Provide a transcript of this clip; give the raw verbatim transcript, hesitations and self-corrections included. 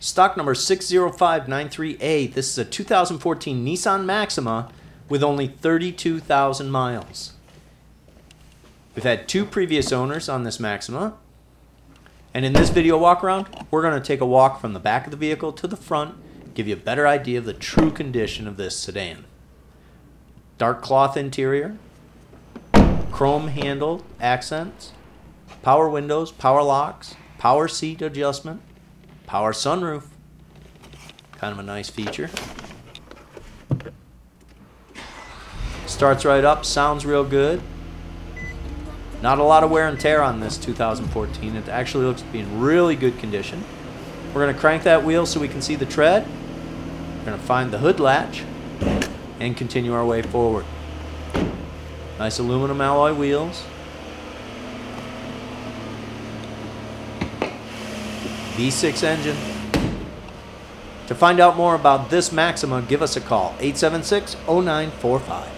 Stock number six zero five nine three A. This is a two thousand fourteen Nissan Maxima with only thirty-two thousand miles. We've had two previous owners on this Maxima. And in this video walk around, we're going to take a walk from the back of the vehicle to the front, give you a better idea of the true condition of this sedan. Dark cloth interior, chrome handled accents, power windows, power locks, power seat adjustment, power sunroof. Kind of a nice feature. Starts right up, sounds real good. Not a lot of wear and tear on this two thousand fourteen. It actually looks to be in really good condition. We're going to crank that wheel so we can see the tread. We're going to find the hood latch and continue our way forward. Nice aluminum alloy wheels. V six engine. To find out more about this Maxima, give us a call, eight seven six, oh nine four five.